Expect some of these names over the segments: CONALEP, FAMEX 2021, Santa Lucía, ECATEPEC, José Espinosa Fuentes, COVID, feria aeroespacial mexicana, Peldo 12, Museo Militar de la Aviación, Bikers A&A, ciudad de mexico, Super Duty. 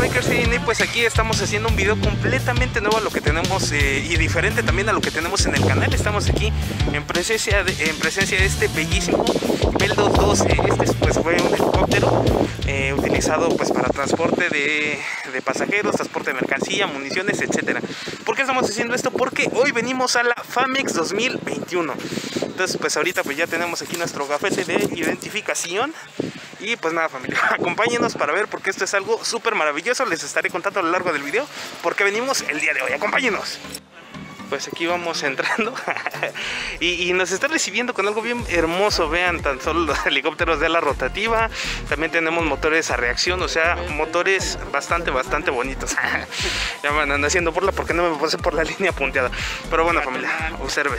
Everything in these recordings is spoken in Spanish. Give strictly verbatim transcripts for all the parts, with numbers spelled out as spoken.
Bikers y pues aquí estamos haciendo un video completamente nuevo a lo que tenemos eh, y diferente también a lo que tenemos en el canal. Estamos aquí en presencia de, en presencia de este bellísimo Peldo doce. Este pues fue un helicóptero eh, utilizado pues para transporte de, de pasajeros, transporte de mercancía, municiones, etcétera. ¿Por qué estamos haciendo esto? Porque hoy venimos a la FAMEX dos mil veintiuno. Entonces pues ahorita pues ya tenemos aquí nuestro gafete de identificación. Y pues nada, familia, acompáñenos para ver, porque esto es algo súper maravilloso. Les estaré contando a lo largo del video porque venimos el día de hoy. Acompáñenos. Pues aquí vamos entrando y, y nos está recibiendo con algo bien hermoso. Vean tan solo los helicópteros de ala rotativa. También tenemos motores a reacción, o sea, motores bastante, bastante bonitos. Ya me andan haciendo burla porque no me pasé por la línea punteada. Pero bueno, familia, observen.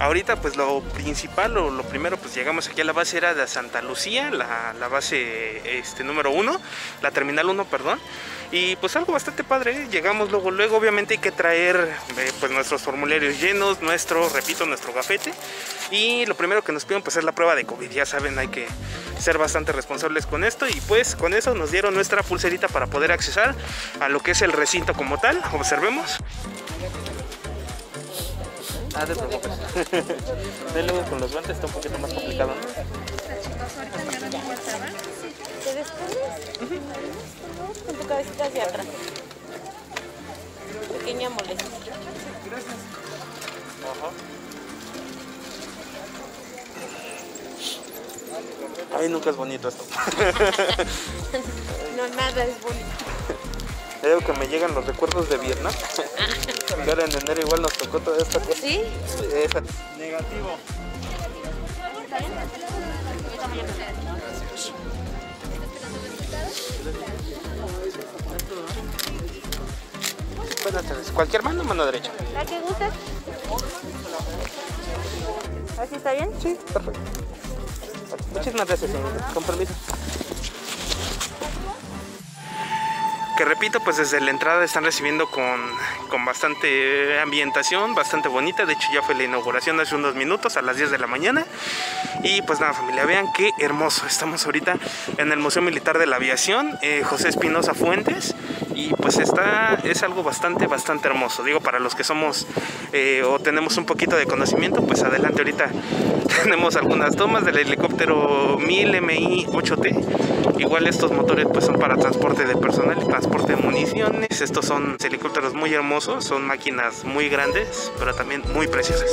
Ahorita pues lo principal o lo primero, pues llegamos aquí a la base era de Santa Lucía, la, la base este, número uno, la terminal uno, perdón. Y pues algo bastante padre, ¿eh? Llegamos luego, luego obviamente hay que traer eh, pues nuestros formularios llenos, nuestro, repito, nuestro gafete. Y lo primero que nos piden pues es la prueba de COVID, ya saben, hay que ser bastante responsables con esto. Y pues con eso nos dieron nuestra pulserita para poder accesar a lo que es el recinto como tal. Observemos. Ah, de preocupes. De luego con los guantes está un poquito más complicado, ¿no? ¿Te descubres? Con tu cabecita hacia atrás. Pequeña molestia. Gracias. Ajá. Ay, nunca es bonito esto. No, nada es bonito. Creo que me llegan los recuerdos de Vietnam. Y ahora en enero igual nos tocó toda esta cosa. ¿Sí? Esa. Negativo. Buenas tardes. ¿Cualquier mano o mano derecha? La que guste. ¿Así está bien? Sí, perfecto. Muchísimas gracias, señorita. Con permiso. Que repito, pues desde la entrada están recibiendo con, con bastante ambientación, bastante bonita. De hecho ya fue la inauguración hace unos minutos, a las diez de la mañana. Y pues nada, familia, vean qué hermoso. Estamos ahorita en el Museo Militar de la Aviación, eh, José Espinosa Fuentes. Y pues está, es algo bastante, bastante hermoso. Digo, para los que somos eh, o tenemos un poquito de conocimiento, pues adelante ahorita tenemos algunas tomas del helicóptero Mil Mi ocho T. Igual estos motores pues son para transporte de personal, transporte de municiones. Estos son helicópteros muy hermosos, son máquinas muy grandes, pero también muy preciosas.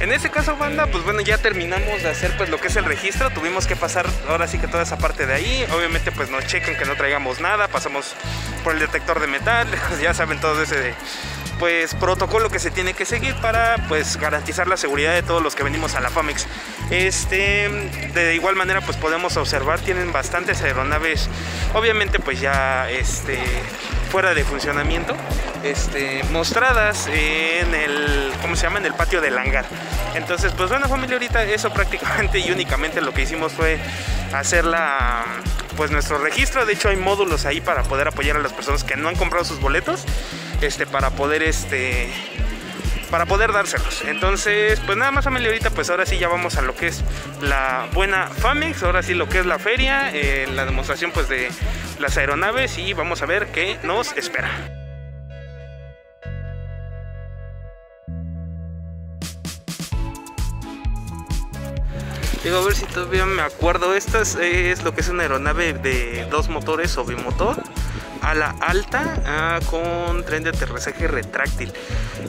En este caso, banda, pues bueno, ya terminamos de hacer pues lo que es el registro. Tuvimos que pasar ahora sí que toda esa parte de ahí. Obviamente pues nos checan que no traigamos nada. Pasamos por el detector de metal. Ya saben todo ese pues protocolo que se tiene que seguir para pues garantizar la seguridad de todos los que venimos a la FAMEX. Este, de igual manera pues podemos observar, tienen bastantes aeronaves obviamente pues ya este, fuera de funcionamiento, este, mostradas en el, ¿cómo se llama?, en el patio del hangar. Entonces pues bueno, familia, ahorita eso prácticamente y únicamente lo que hicimos fue hacer la, pues nuestro registro. De hecho hay módulos ahí para poder apoyar a las personas que no han comprado sus boletos, este, para poder este para poder dárselos. Entonces pues nada más, familia, ahorita pues ahora sí ya vamos a lo que es la buena FAMEX, ahora sí lo que es la feria, eh, la demostración pues de las aeronaves, y vamos a ver qué nos espera. Digo, a ver si todavía me acuerdo. Esta es, es lo que es una aeronave de dos motores o bimotor, ala alta, ah, con tren de aterrizaje retráctil.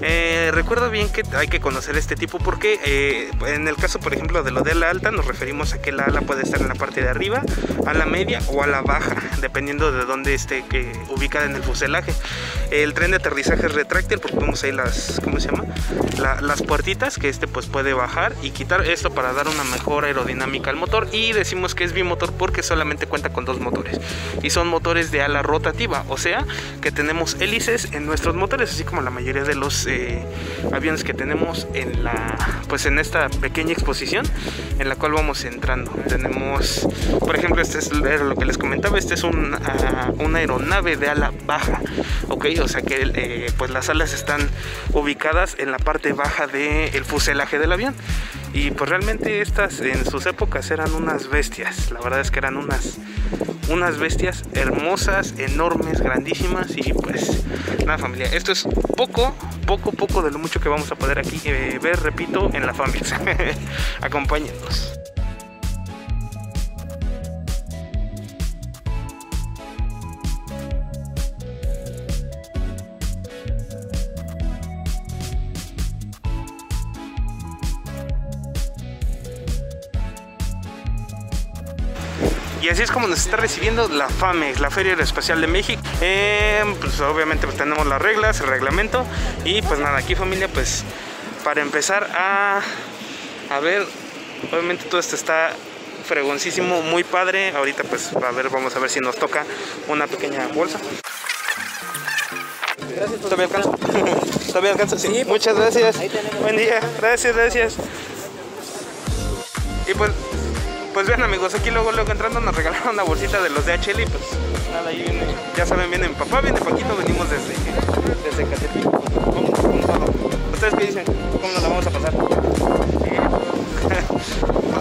Eh, recuerdo bien que hay que conocer este tipo porque eh, en el caso por ejemplo de lo de ala alta nos referimos a que la ala puede estar en la parte de arriba, a la media o a la baja, dependiendo de dónde esté que, ubicada en el fuselaje. El tren de aterrizaje retráctil, pues vemos ahí las, ¿cómo se llama?, la, las puertitas que este pues puede bajar y quitar, esto para dar una mejor aerodinámica al motor. Y decimos que es bimotor porque solamente cuenta con dos motores y son motores de ala rotativa. O sea que tenemos hélices en nuestros motores, así como la mayoría de los eh, aviones que tenemos en la, pues en esta pequeña exposición en la cual vamos entrando. Tenemos, por ejemplo, este es lo que les comentaba, este es un, uh, una aeronave de ala baja, ok, o sea que eh, pues las alas están ubicadas en la parte baja del fuselaje del avión. Y pues realmente estas en sus épocas eran unas bestias, la verdad es que eran unas, unas bestias hermosas, enormes, grandísimas. Y pues nada, familia, esto es poco, poco, poco de lo mucho que vamos a poder aquí eh, ver, repito, en la FAMEX. Acompáñenos. Y así es como nos está recibiendo la FAMEX, la Feria Aeroespacial de México. Eh, pues obviamente pues tenemos las reglas, el reglamento. Y pues nada, aquí familia, pues para empezar a, a ver, obviamente todo esto está fregoncísimo, muy padre. Ahorita pues a ver, vamos a ver si nos toca una pequeña bolsa. Gracias. ¿Todavía alcanza? ¿Todavía alcanza? Sí. Sí, muchas gracias. Buen día. Gracias, gracias. Y pues... Pues vean amigos, aquí luego luego entrando nos regalaron una bolsita de los de H L y pues nada, ahí viene, ya saben, viene mi papá, viene Paquito, venimos desde, desde Catepic, vamos con todo. ¿Ustedes qué dicen? ¿Cómo nos la vamos a pasar? Pues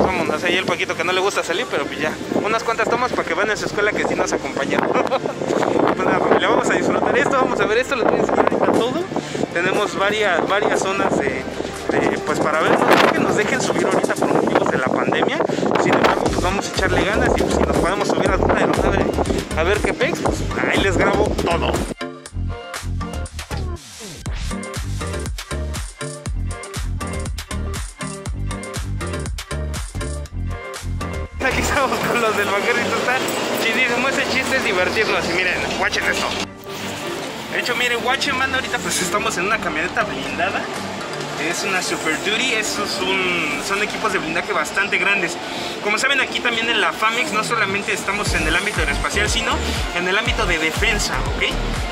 vámonos, ahí el Paquito que no le gusta salir, pero pues ya, unas cuantas tomas para que vean en su escuela que sí nos acompañaron. Pues nada, familia, vamos a disfrutar esto, vamos a ver esto, les voy a enseñar ahorita todo. Tenemos varias, varias zonas de, de, pues para ver, no que nos dejen subir ahorita por motivos de la pandemia. Sin embargo, pues vamos a echarle ganas y pues si nos podemos subir a alguna de los aves a ver qué pex, pues ahí les grabo todo. Aquí estamos con los del vaquero y esto está chidísimo, ese chiste es divertirnos y miren, guachen esto. De hecho, miren, guachen, mano, ahorita pues estamos en una camioneta blindada. Es una Super Duty, esos un, son equipos de blindaje bastante grandes. Como saben, aquí también en la FAMEX no solamente estamos en el ámbito aeroespacial, sino en el ámbito de defensa, ¿ok?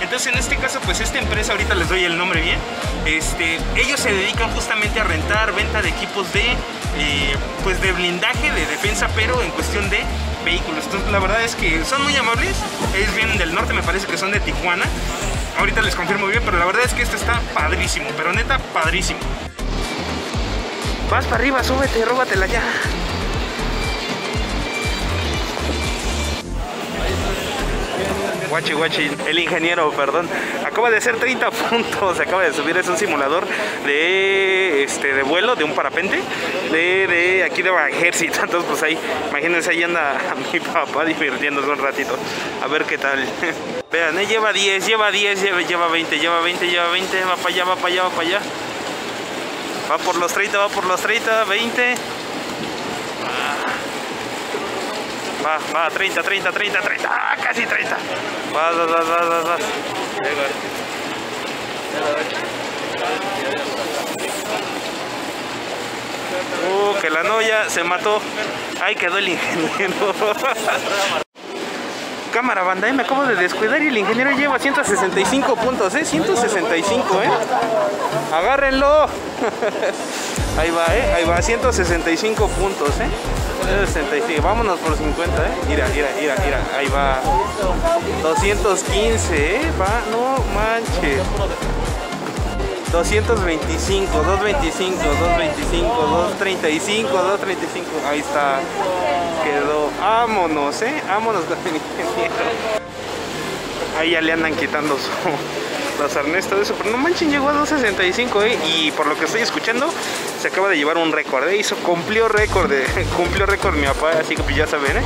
Entonces, en este caso, pues esta empresa, ahorita les doy el nombre bien, este, ellos se dedican justamente a rentar, venta de equipos de, eh, pues de blindaje, de defensa, pero en cuestión de vehículos. Entonces, la verdad es que son muy amables, ellos vienen del norte, me parece que son de Tijuana. Ahorita les confirmo bien, pero la verdad es que esto está padrísimo, pero neta, padrísimo. Vas para arriba, súbete, róbatela ya. Guachi, guachi, el ingeniero, perdón, acaba de hacer treinta puntos, acaba de subir, es un simulador de, este, de vuelo, de un parapente, de, de aquí de Ejército. Entonces pues ahí, imagínense, ahí anda mi papá divirtiéndose un ratito, a ver qué tal. Vean, eh, lleva diez, lleva diez, lleva, lleva veinte, lleva veinte, lleva veinte, va para allá, va para allá, va para allá. Va por los treinta, va por los treinta, veinte. Va, va, treinta, treinta, treinta, treinta, ah, casi treinta. Va, va, va, va, va, va. Uh, que la novia se mató. Ahí quedó el ingeniero. Cámara, banda, ¿eh? Me acabo de descuidar y el ingeniero lleva ciento sesenta y cinco puntos, ¿eh? ciento sesenta y cinco, ¿eh? Agárrenlo. Ahí va, ¿eh? Ahí va, ciento sesenta y cinco puntos, ¿eh? sesenta y cinco. Vámonos por cincuenta, eh. Mira, mira, mira, mira. Ahí va. doscientos quince, eh. Va, no manches. doscientos veinticinco, doscientos veinticinco, doscientos veinticinco, doscientos treinta y cinco, doscientos treinta y cinco. Ahí está. Quedó. Vámonos, eh. Vámonos con el ingeniero. Ahí ya le andan quitando su. Los arnés, todo eso, pero no manchen, llegó a doscientos sesenta y cinco, ¿eh? Y por lo que estoy escuchando se acaba de llevar un récord, ¿eh? Hizo, cumplió récord, ¿eh? Cumplió récord mi papá, así que pues ya saben, ¿eh?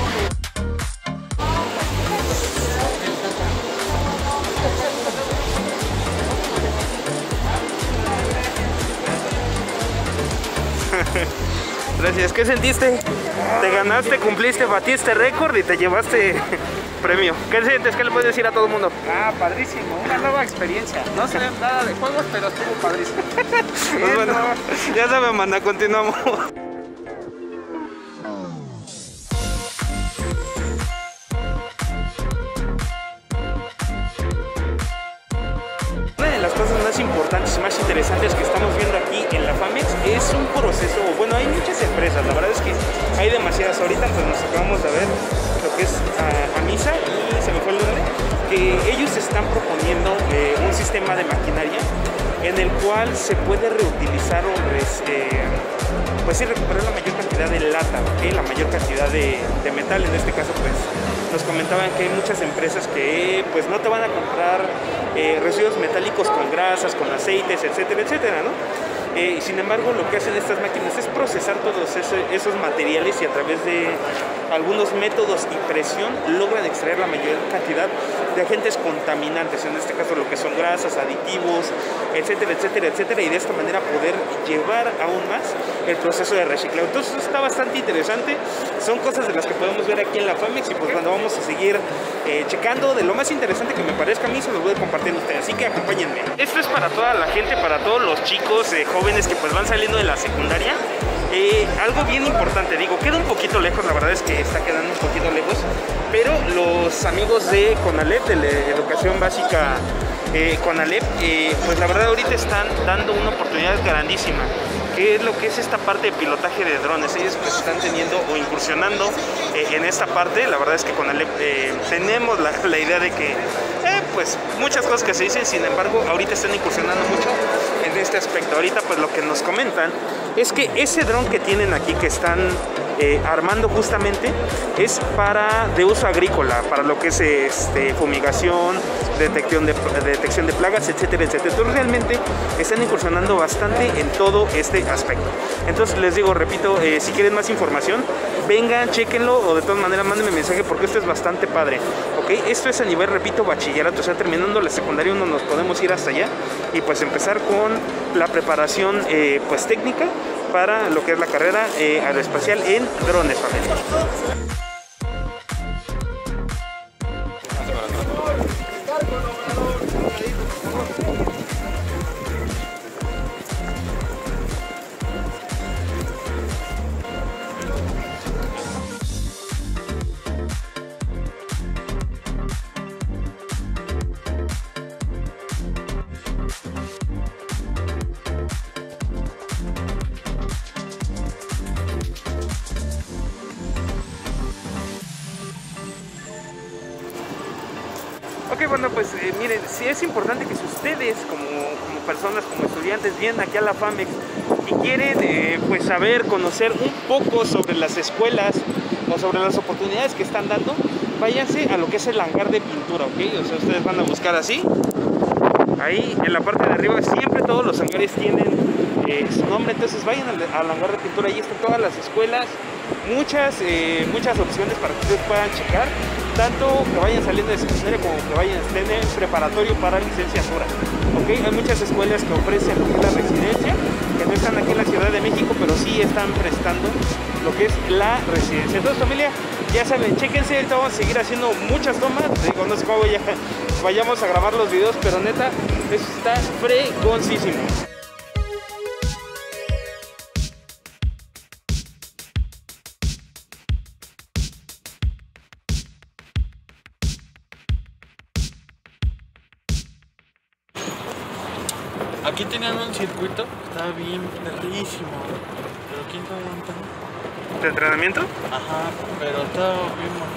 Gracias, ¿qué sentiste? Te ganaste, cumpliste, batiste récord y te llevaste premio. ¿Qué sientes? ¿Qué le puedes decir a todo el mundo? Ah, padrísimo, una nueva experiencia. No se ve nada de juegos, pero estuvo padrísimo. Pues bueno, ya saben, maná, continuamos. Importantes, más interesantes que estamos viendo aquí en la FAMEX es un proceso, bueno, hay muchas empresas, la verdad es que hay demasiadas. Ahorita pues nos acabamos de ver lo que es a, a misa y se me fue el nombre, que ellos están proponiendo eh, un sistema de maquinaria en el cual se puede reutilizar o res, eh, pues sí, recuperar la mayor cantidad de lata, ¿okay? La mayor cantidad de, de metal. En este caso, pues nos comentaban que hay muchas empresas que pues no te van a comprar eh, residuos metálicos con grasas, con aceites, etcétera, etcétera, ¿no? Eh, sin embargo, lo que hacen estas máquinas es procesar todos esos, esos materiales, y a través de algunos métodos y presión logran extraer la mayor cantidad de agentes contaminantes, en este caso lo que son grasas, aditivos, etcétera, etcétera, etcétera, y de esta manera poder llevar aún más el proceso de reciclado. Entonces está bastante interesante, son cosas de las que podemos ver aquí en la FAMEX, y pues cuando vamos a seguir eh, checando de lo más interesante que me parezca a mí, se los voy a compartir a ustedes, así que acompáñenme. Esto es para toda la gente, para todos los chicos, eh, jóvenes que pues van saliendo de la secundaria. Eh, algo bien importante, digo, queda un poquito lejos, la verdad es que está quedando un poquito lejos, pero los amigos de CONALEP, de la Educación Básica eh, CONALEP, eh, pues la verdad ahorita están dando una oportunidad grandísima, que es lo que es esta parte de pilotaje de drones. Ellos pues están teniendo o incursionando eh, en esta parte. La verdad es que CONALEP eh, tenemos la, la idea de que eh, pues muchas cosas que se dicen, sin embargo ahorita están incursionando mucho en este aspecto. Ahorita pues lo que nos comentan es que ese dron que tienen aquí, que están eh, armando justamente, es para de uso agrícola, para lo que es este, fumigación, detección de, detección de plagas, etcétera, etcétera. Entonces realmente están incursionando bastante en todo este aspecto. Entonces les digo, repito, eh, si quieren más información, vengan, chequenlo, o de todas maneras mándenme mensaje, porque esto es bastante padre, ¿ok? Esto es a nivel, repito, bachillerato, o sea, terminando la secundaria uno nos podemos ir hasta allá y pues empezar con la preparación eh, pues técnica para lo que es la carrera eh, aeroespacial en drones, familia. Ok, bueno, pues eh, miren, sí es importante que si ustedes como, como personas, como estudiantes, vienen aquí a la FAMEX y quieren eh, pues saber, conocer un poco sobre las escuelas o sobre las oportunidades que están dando, váyanse a lo que es el hangar de pintura, ¿ok? O sea, ustedes van a buscar así, ahí en la parte de arriba siempre todos los hangares tienen eh, su nombre, entonces vayan al, al hangar de pintura, ahí están todas las escuelas, muchas, eh, muchas opciones para que ustedes puedan checar, tanto que vayan saliendo de secundaria como que vayan a tener preparatorio para licenciatura, ¿okay? Hay muchas escuelas que ofrecen la residencia, que no están aquí en la Ciudad de México, pero sí están prestando lo que es la residencia. Entonces, familia, ya saben, chéquense, ahorita vamos a seguir haciendo muchas tomas, digo, no sé cómo ya vayamos a grabar los videos, pero neta, eso está fregoncísimo. Aquí tenían un circuito, estaba bien perrísimo, pero ¿quién te aguanta? ¿De entrenamiento? Ajá, pero estaba bien bonito.